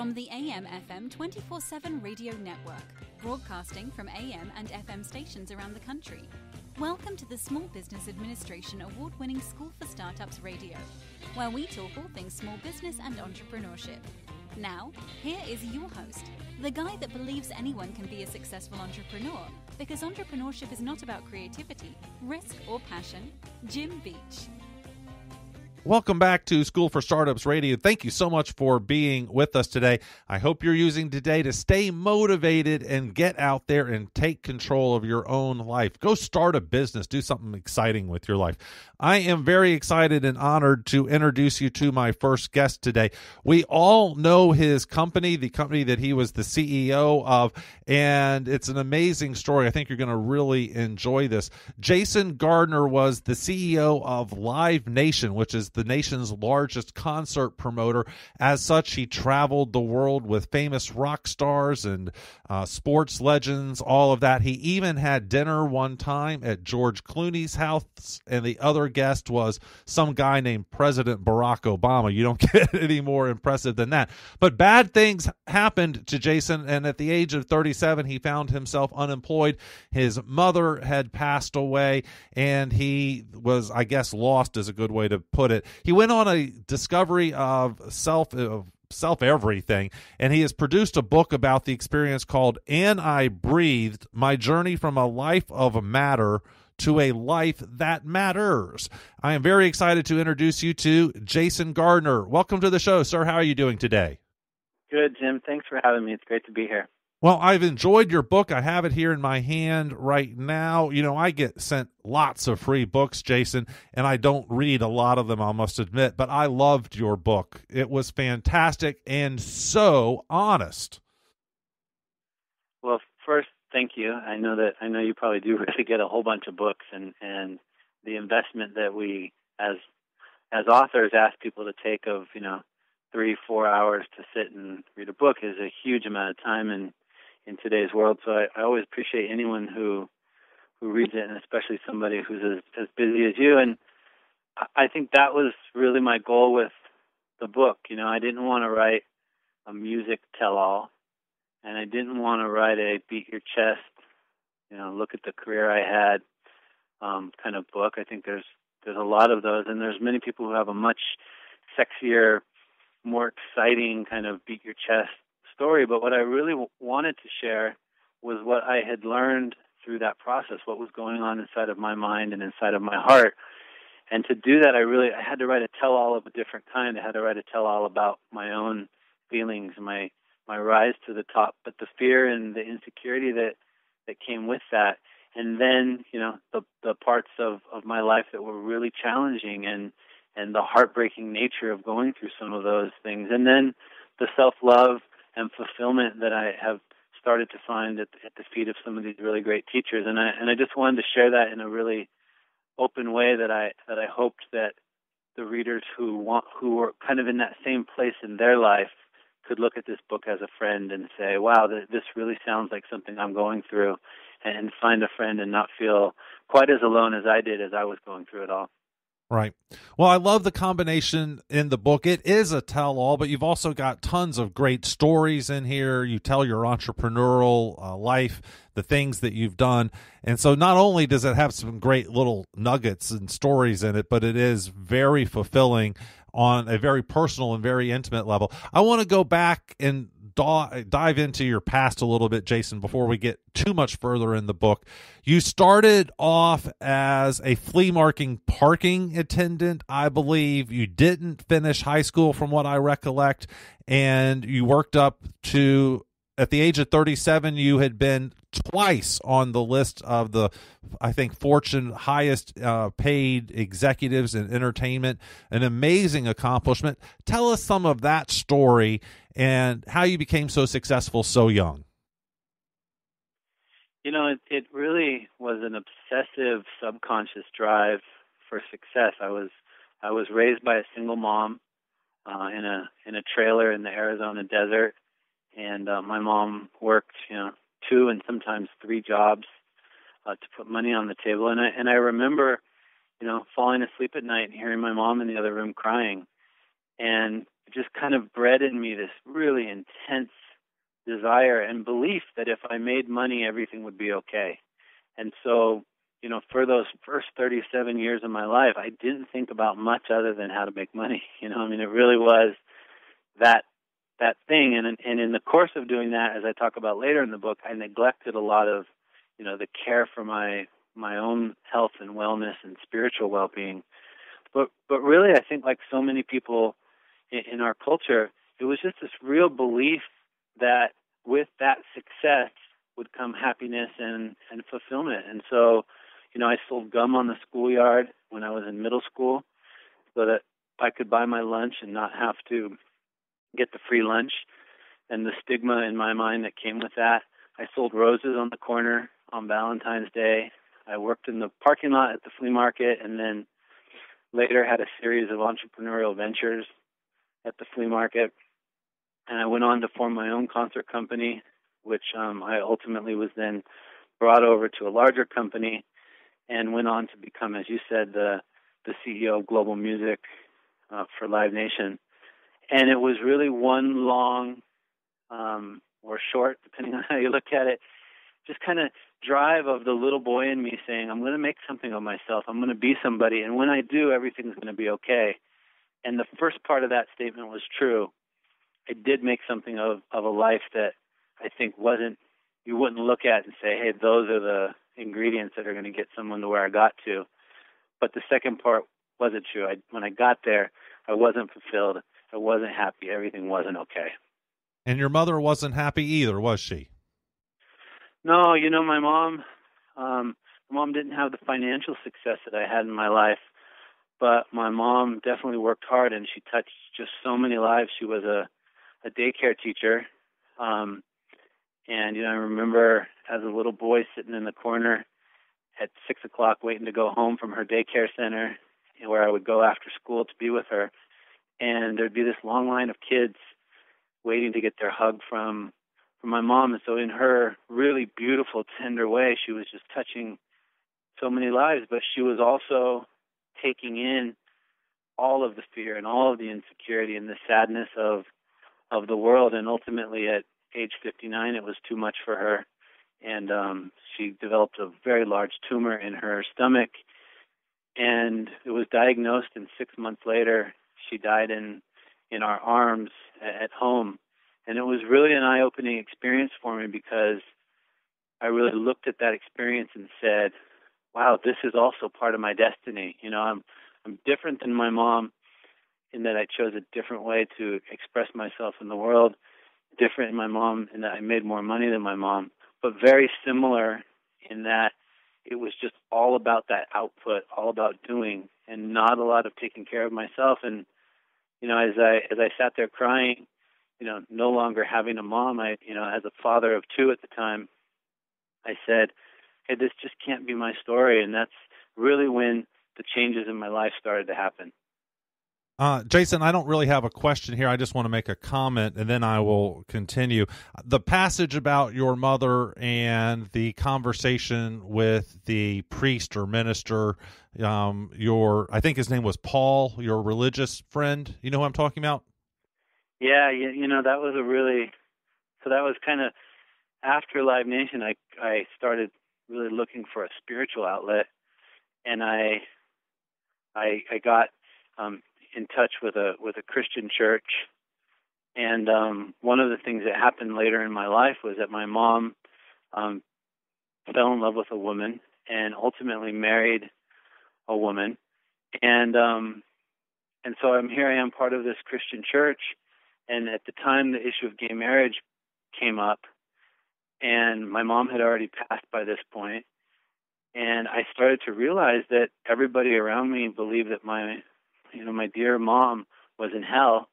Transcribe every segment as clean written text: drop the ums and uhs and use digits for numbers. from the AM/FM 24/7 radio network, broadcasting from AM and FM stations around the country. Welcome to the Small Business Administration award-winning School for Startups Radio, where we talk all things small business and entrepreneurship. Now, here is your host, the guy that believes anyone can be a successful entrepreneur, because entrepreneurship is not about creativity, risk, or passion, Jim Beach. Welcome back to School for Startups Radio. Thank you so much for being with us today. I hope you're using today to stay motivated and get out there and take control of your own life. Go start a business. Do something exciting with your life. I am very excited and honored to introduce you to my first guest today. We all know his company, the company that he was the CEO of, and it's an amazing story. I think you're going to really enjoy this. Jason Gardner was the CEO of Live Nation, which is the nation's largest concert promoter. As such, he traveled the world with famous rock stars and sports legends, all of that. He even had dinner one time at George Clooney's house, and the other guest was some guy named President Barack Obama. You don't get any more impressive than that. But bad things happened to Jason, and at the age of 37, he found himself unemployed. His mother had passed away, and he was, I guess, lost is a good way to put it. He went on a discovery of self-everything, and he has produced a book about the experience called And I Breathed, My Journey from a Life of Matter to a Life That Matters. I am very excited to introduce you to Jason Gardner. Welcome to the show, sir. How are you doing today? Good, Jim. Thanks for having me. It's great to be here. Well, I've enjoyed your book. I have it here in my hand right now. You know, I get sent lots of free books, Jason, and I don't read a lot of them, I must admit, but I loved your book. It was fantastic and so honest. Well, first, thank you. I know you probably do really get a whole bunch of books, and the investment that we as authors ask people to take of, 3-4 hours to sit and read a book is a huge amount of time in today's world. So I always appreciate anyone who reads it, and especially somebody who's as busy as you. And I think that was really my goal with the book. I didn't want to write a music tell-all, and I didn't want to write a beat your chest, look at the career I had kind of book. I think there's a lot of those, and there's many people who have a much sexier, more exciting kind of beat your chest story, but what I really wanted to share was what I had learned through that process, what was going on inside of my mind and inside of my heart. And to do that, I had to write a tell-all of a different kind. I had to write a tell-all about my own feelings, my rise to the top, but the fear and the insecurity that came with that, and then the parts of my life that were really challenging and the heartbreaking nature of going through some of those things, and then the self-love and fulfillment that I have started to find at the feet of some of these really great teachers. And I just wanted to share that in a really open way that I hoped that the readers who were kind of in that same place in their life could look at this book as a friend and say, wow, this really sounds like something I'm going through, and find a friend and not feel quite as alone as I did as I was going through it all. Right. Well, I love the combination in the book. It is a tell-all, but you've also got tons of great stories in here. You tell your entrepreneurial life, the things that you've done. And so not only does it have some great little nuggets and stories in it, but it is very fulfilling on a very personal and very intimate level. I want to go back and dive into your past a little bit, Jason, before we get too much further in the book. You started off as a flea market parking attendant, I believe. You didn't finish high school from what I recollect, and you worked up to, at the age of 37, you had been twice on the list of the, I think, Fortune highest paid executives in entertainment. An amazing accomplishment. Tell us some of that story and how you became so successful so young. It really was an obsessive subconscious drive for success. I was raised by a single mom in a trailer in the Arizona desert, and my mom worked 2 and sometimes 3 jobs to put money on the table. And I remember, falling asleep at night and hearing my mom in the other room crying. And just kind of bred in me this really intense desire and belief that if I made money, everything would be okay. And so, you know, for those first 37 years of my life, I didn't think about much other than how to make money. You know, I mean, it really was that thing. And in the course of doing that, as I talk about later in the book, I neglected a lot of, you know, the care for my own health and wellness and spiritual well-being. But really, I think like so many people in our culture, it was just this real belief that with that success would come happiness and fulfillment. And so, you know, I sold gum on the schoolyard when I was in middle school so that I could buy my lunch and not have to get the free lunch and the stigma in my mind that came with that. I sold roses on the corner on Valentine's Day. I worked in the parking lot at the flea market and then later had a series of entrepreneurial ventures at the flea market. And I went on to form my own concert company, which I ultimately was then brought over to a larger company and went on to become, as you said, the CEO of global music for Live Nation. And it was really one long or short, depending on how you look at it, just kind of drive of the little boy in me saying, I'm going to make something of myself. I'm going to be somebody. And when I do, everything's going to be okay. And the first part of that statement was true. I did make something of a life that I think you wouldn't look at and say, hey, those are the ingredients that are going to get someone to where I got to. But the second part wasn't true. When I got there, I wasn't fulfilled. I wasn't happy. Everything wasn't okay. And your mother wasn't happy either, was she? No, you know, my mom didn't have the financial success that I had in my life, but my mom definitely worked hard, and she touched just so many lives. She was a daycare teacher, and, you know, I remember as a little boy sitting in the corner at 6 o'clock waiting to go home from her daycare center where I would go after school to be with her, and there'd be this long line of kids waiting to get their hug from my mom. And so in her really beautiful, tender way, she was just touching so many lives, but she was also taking in all of the fear and all of the insecurity and the sadness of the world. And ultimately at age 59, it was too much for her. And she developed a very large tumor in her stomach, and it was diagnosed, and 6 months later, she died in our arms at home. And it was really an eye-opening experience for me because I really looked at that experience and said, wow, this is also part of my destiny. You know, I'm different than my mom in that I chose a different way to express myself in the world, different than my mom in that I made more money than my mom, but very similar in that it was just all about that output, all about doing, and not a lot of taking care of myself. And, you know, as I sat there crying, you know, no longer having a mom, as a father of two at the time, I said, hey, this just can't be my story. And that's really when the changes in my life started to happen. Jason, I don't really have a question here. I just want to make a comment, and then I will continue. The passage about your mother and the conversation with the priest or minister, I think his name was Paul, your religious friend. You know who I'm talking about? Yeah, you know, that was that was kind of after Live Nation, I started really looking for a spiritual outlet, and I got in touch with a Christian church, and one of the things that happened later in my life was that my mom fell in love with a woman and ultimately married a woman, and so here I am part of this Christian church. And at the time, the issue of gay marriage came up, and my mom had already passed by this point. And I started to realize that everybody around me believed that my dear mom was in hell.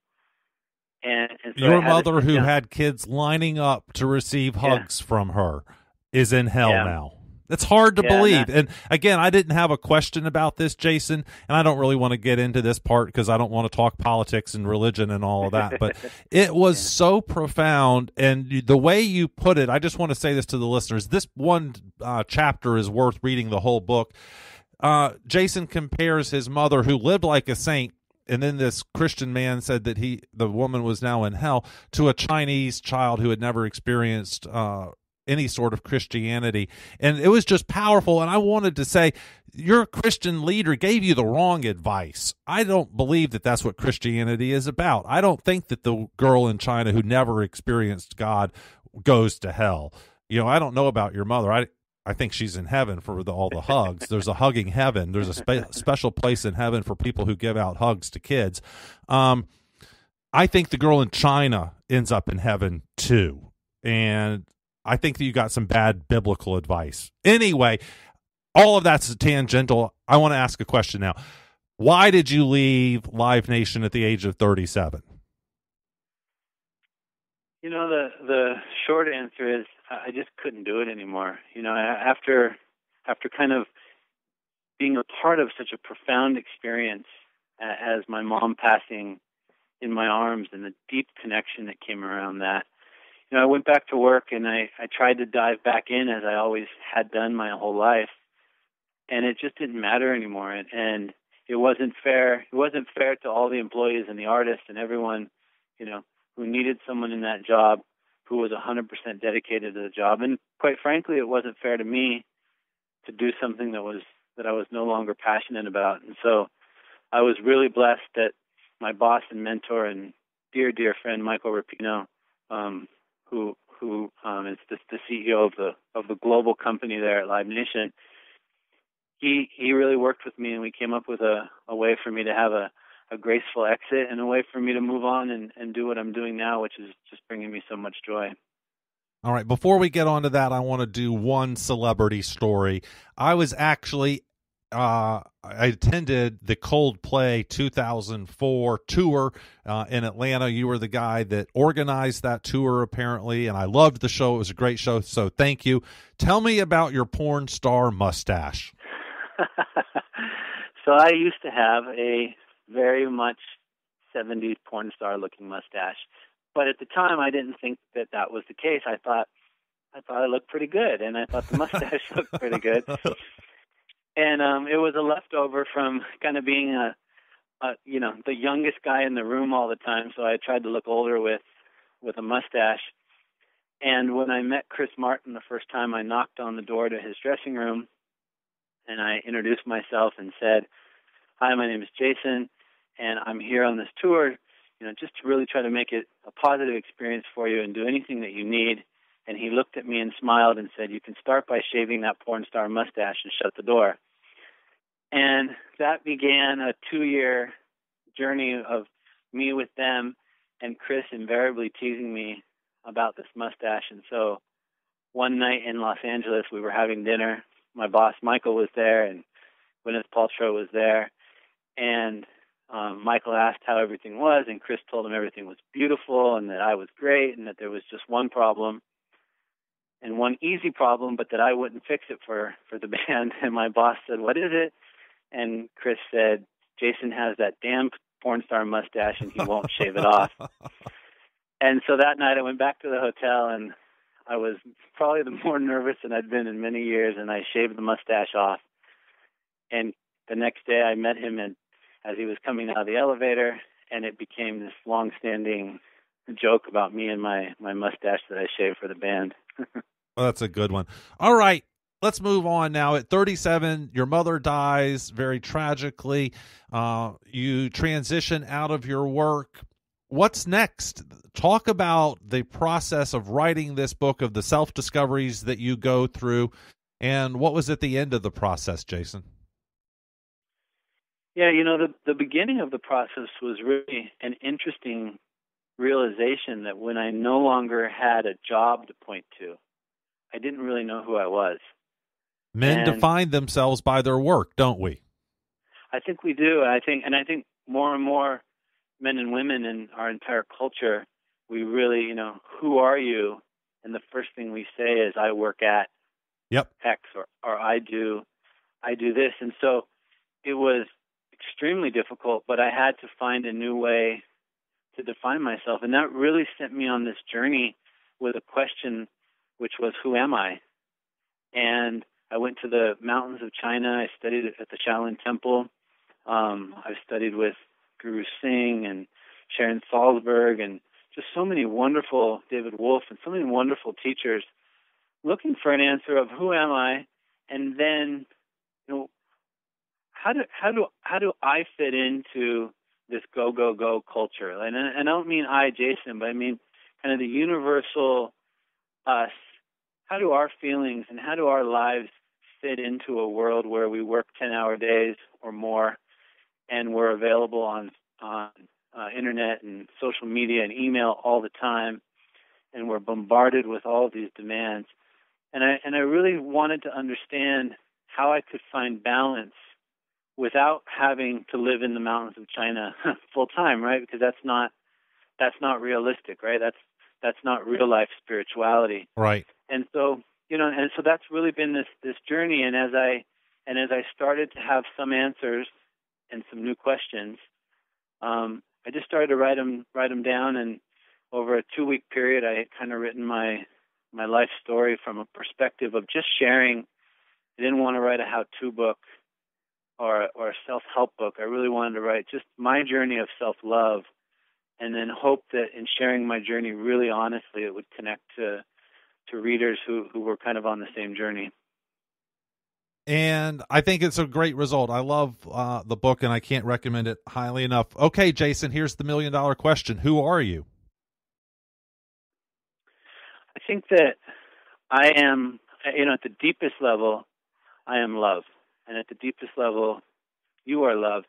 And so your mother, who had kids lining up to receive hugs from her, is in hell now. It's hard to believe. And again, I didn't have a question about this, Jason, and I don't really want to get into this part because I don't want to talk politics and religion and all of that. But it was so profound. And the way you put it, I just want to say this to the listeners. This one chapter is worth reading the whole book. Jason compares his mother, who lived like a saint, And then this Christian man said that the woman was now in hell, to a Chinese child who had never experienced any sort of Christianity. And it was just powerful. And I wanted to say, your Christian leader gave you the wrong advice. I don't believe that that's what Christianity is about. I don't think that the girl in China who never experienced God goes to hell. You know, I don't know about your mother. I think she's in heaven for all the hugs. There's a hugging heaven. There's a special place in heaven for people who give out hugs to kids. I think the girl in China ends up in heaven too. And I think that you got some bad biblical advice. Anyway, all of that's tangential. I want to ask a question now. Why did you leave Live Nation at the age of 37? You know, the short answer is I just couldn't do it anymore. You know, after kind of being a part of such a profound experience as my mom passing in my arms and the deep connection that came around that, you know, I went back to work and I tried to dive back in as I always had done my whole life, and it just didn't matter anymore. And it wasn't fair. It wasn't fair to all the employees and the artists and everyone, you know, who needed someone in that job who was 100% dedicated to the job. And quite frankly, it wasn't fair to me to do something that I was no longer passionate about. And so I was really blessed that my boss and mentor and dear, dear friend, Michael Rapino, who is the CEO of the global company there at Live Nation, he really worked with me, and we came up with a way for me to have a graceful exit and a way for me to move on and do what I'm doing now, which is just bringing me so much joy. All right. Before we get on to that, I want to do one celebrity story. I was actually, I attended the Coldplay 2004 tour in Atlanta. You were the guy that organized that tour, apparently, and I loved the show. It was a great show, so thank you. Tell me about your porn star mustache. So I used to have a very much 70s porn star looking mustache. But at the time, I didn't think that that was the case. I thought it looked pretty good, and I thought the mustache looked pretty good. And it was a leftover from kind of being the youngest guy in the room all the time. So I tried to look older with a mustache. And when I met Chris Martin the first time, I knocked on the door to his dressing room, and I introduced myself and said, "Hi, my name is Jason, and I'm here on this tour, you know, just to really try to make it a positive experience for you and do anything that you need." And he looked at me and smiled and said, "You can start by shaving that porn star mustache and shut the door." And that began a 2-year journey of me with them and Chris invariably teasing me about this mustache. And so one night in Los Angeles, we were having dinner. My boss, Michael, was there, and Gwyneth Paltrow was there. And Michael asked how everything was, and Chris told him everything was beautiful and that I was great and that there was just one problem, and one easy problem, but that I wouldn't fix it for the band. And my boss said, "What is it?" And Chris said, "Jason has that damn porn star mustache, and he won't shave it off." And so that night I went back to the hotel, and I was probably the more nervous than I'd been in many years, and I shaved the mustache off. And the next day I met him as he was coming out of the elevator, and it became this long-standing joke about me and my mustache that I shaved for the band. Well, that's a good one. All right, let's move on now. At 37, your mother dies very tragically. You transition out of your work. What's next? Talk about the process of writing this book, of the self-discoveries that you go through, and what was at the end of the process, Jason? Yeah, you know, the beginning of the process was really an interesting realization that when I no longer had a job to point to, I didn't really know who I was. Men define themselves by their work, don't we? I think we do. I think more and more men and women in our entire culture, we really, you know, who are you? And the first thing we say is, "I work at X," or I do this. And so it was extremely difficult, but I had to find a new way to define myself. And that really sent me on this journey with a question, which was, who am I? And I went to the mountains of China. I studied at the Shaolin Temple. I've studied with Guru Singh and Sharon Salzberg and just so many wonderful, David Wolfe, and so many wonderful teachers, looking for an answer of who am I, and then, you know, how do I fit into this go, go, go culture? And I don't mean I, Jason, but I mean kind of the universal us. How do our feelings and how do our lives fit into a world where we work 10-hour days or more, and we're available on internet and social media and email all the time, and we're bombarded with all of these demands? And I really wanted to understand how I could find balance without having to live in the mountains of China full time, right? Because that's not realistic, right? That's not real life spirituality, right? And so, you know, and so that's really been this journey. And as I started to have some answers and some new questions, I just started to write them down. And over a 2-week period, I had kind of written my life story from a perspective of just sharing. I didn't want to write a how-to book or a self-help book. I really wanted to write just my journey of self-love, and then hope that in sharing my journey really honestly, it would connect to readers who were kind of on the same journey. And I think it's a great result. I love the book, and I can't recommend it highly enough. Okay, Jason, here's the million-dollar question. Who are you? I think that I am, you know, at the deepest level, I am love. And at the deepest level, you are love.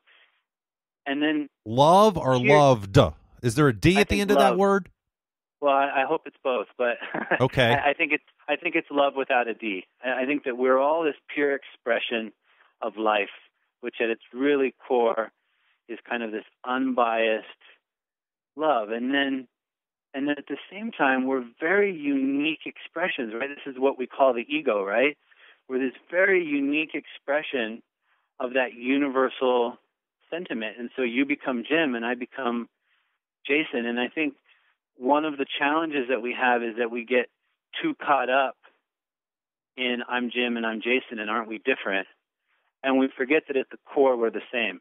And then love or loved? Is there a D at the end of that word? Well, I hope it's both, but okay. I think it's love without a D. I think that we're all this pure expression of life, which at its really core is kind of this unbiased love. And then at the same time, we're very unique expressions, right? This is what we call the ego, right? We're this very unique expression of that universal sentiment. And so you become Jim and I become Jason. And I think one of the challenges that we have is that we get too caught up in I'm Jim and I'm Jason and aren't we different? And we forget that at the core we're the same.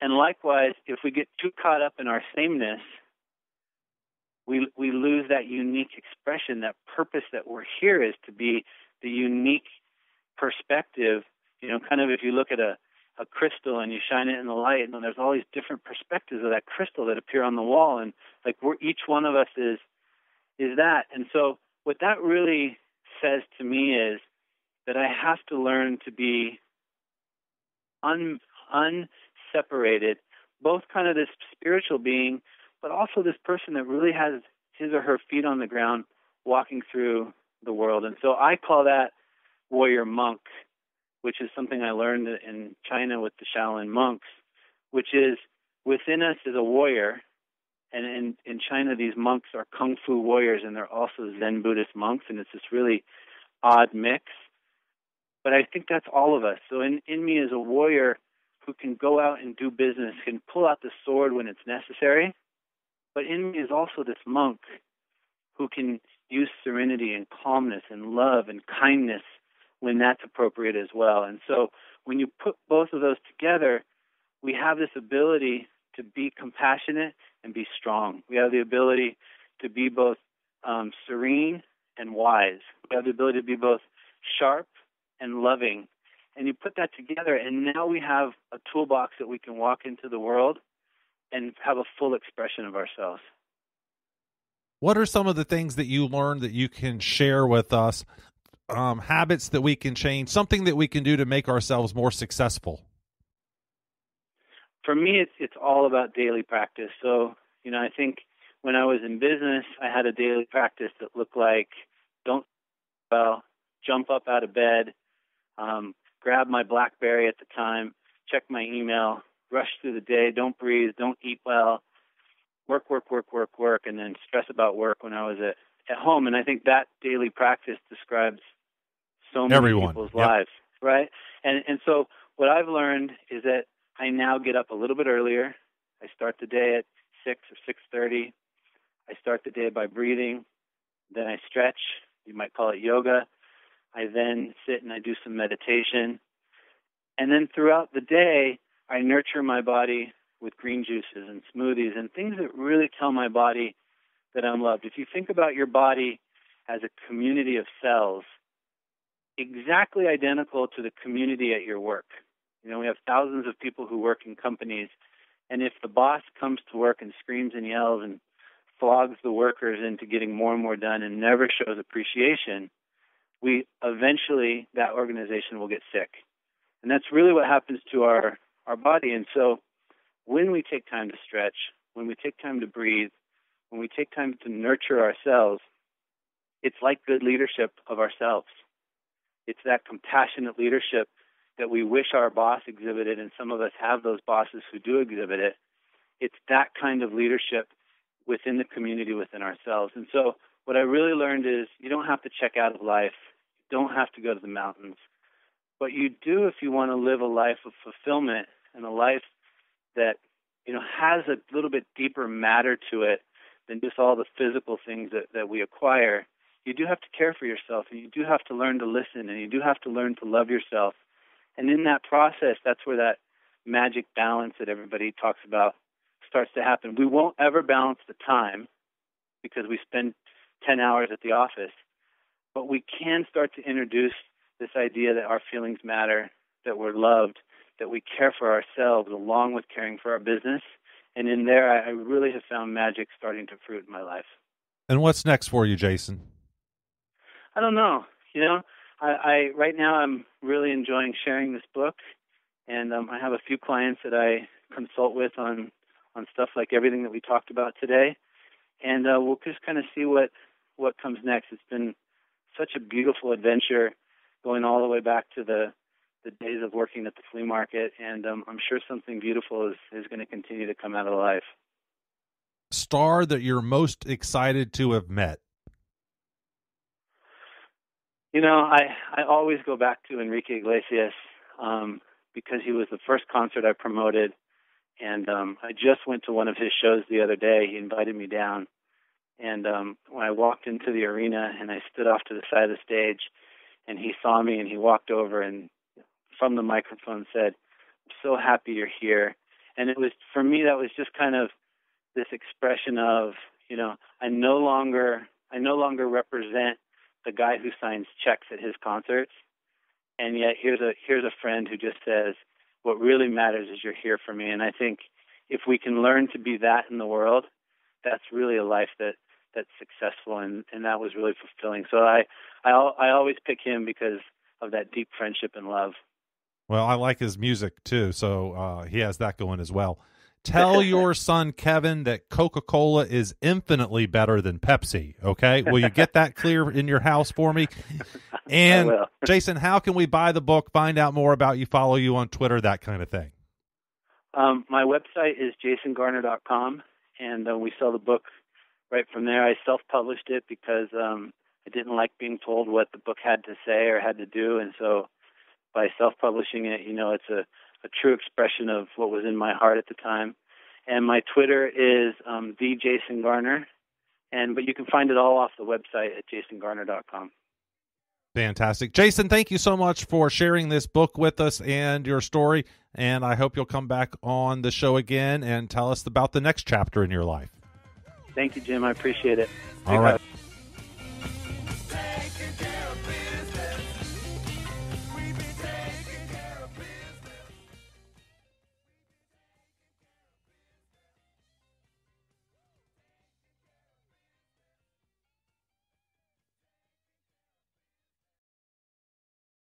And likewise, if we get too caught up in our sameness, we lose that unique expression, that purpose that we're here is to be the unique perspective. You know, kind of if you look at a crystal and you shine it in the light, and there's all these different perspectives of that crystal that appear on the wall, and like we're each one of us is that. And so what that really says to me is that I have to learn to be unseparated, both kind of this spiritual being, but also this person that really has his or her feet on the ground walking through the world. And so I call that warrior monk, which is something I learned in China with the Shaolin monks, which is within us is a warrior. And in China, these monks are kung fu warriors, and they're also Zen Buddhist monks, and it's this really odd mix. But I think that's all of us. So in me is a warrior who can go out and do business, can pull out the sword when it's necessary. But in me is also this monk who can use serenity and calmness and love and kindness when that's appropriate as well. And so when you put both of those together, we have this ability to be compassionate and be strong. We have the ability to be both serene and wise. We have the ability to be both sharp and loving. And you put that together, and now we have a toolbox that we can walk into the world and have a full expression of ourselves. What are some of the things that you learned that you can share with us, habits that we can change, something that we can do to make ourselves more successful? For me, it's all about daily practice. So, you know, I think when I was in business, I had a daily practice that looked like jump up out of bed, grab my BlackBerry at the time, check my email, rush through the day, don't breathe, don't eat well, work, and then stress about work when I was at home. And I think that daily practice describes so many people's lives, right? And so what I've learned is that I now get up a little bit earlier. I start the day at 6 or 6:30. I start the day by breathing. Then I stretch. You might call it yoga. I then sit and I do some meditation. And then throughout the day, I nurture my body with green juices and smoothies and things that really tell my body that I'm loved. If you think about your body as a community of cells, exactly identical to the community at your work. You know, we have thousands of people who work in companies, and if the boss comes to work and screams and yells and flogs the workers into getting more and more done and never shows appreciation, we eventually, that organization will get sick. And that's really what happens to our body. And so when we take time to stretch, when we take time to breathe, when we take time to nurture ourselves, it's like good leadership of ourselves. It's that compassionate leadership that we wish our boss exhibited, and some of us have those bosses who do exhibit it. It's that kind of leadership within the community, within ourselves. And so what I really learned is you don't have to check out of life. You don't have to go to the mountains. But you do if you want to live a life of fulfillment and a life that, you know, has a little bit deeper matter to it than just all the physical things that we acquire. You do have to care for yourself, and you do have to learn to listen, and you do have to learn to love yourself. And in that process, that's where that magic balance that everybody talks about starts to happen. We won't ever balance the time because we spend 10 hours at the office, but we can start to introduce this idea that our feelings matter, that we're loved, that we care for ourselves along with caring for our business. And in there, I really have found magic starting to fruit in my life. And what's next for you, Jason? I don't know. You know, I right now I'm really enjoying sharing this book, and I have a few clients that I consult with on stuff like everything that we talked about today, and we'll just kind of see what comes next. It's been such a beautiful adventure, going all the way back to the days of working at the flea market, and I'm sure something beautiful is going to continue to come out of life. Star that you're most excited to have met? You know, I always go back to Enrique Iglesias because he was the first concert I promoted, and I just went to one of his shows the other day. He invited me down, and when I walked into the arena and I stood off to the side of the stage, and he saw me and he walked over and from the microphone said, "I'm so happy you're here." And it was, for me, that was just kind of this expression of, you know, I no longer represent the guy who signs checks at his concerts. And yet here's a friend who just says, what really matters is you're here for me. And I think if we can learn to be that in the world, that's really a life that's successful, and that was really fulfilling. So I always pick him because of that deep friendship and love. Well, I like his music too, so he has that going as well. Tell your son, Kevin, that Coca-Cola is infinitely better than Pepsi, okay? Will you get that clear in your house for me? And, I will. Jason, how can we buy the book, find out more about you, follow you on Twitter, that kind of thing? My website is JasonGarner.com, and we sell the book right from there. I self-published it because I didn't like being told what the book had to say or had to do, and so by self-publishing it, you know, it's a true expression of what was in my heart at the time. And my Twitter is the Jason Garner, but you can find it all off the website at JasonGarner.com. Fantastic. Jason, thank you so much for sharing this book with us and your story, and I hope you'll come back on the show again and tell us about the next chapter in your life. Thank you, Jim. I appreciate it. All right.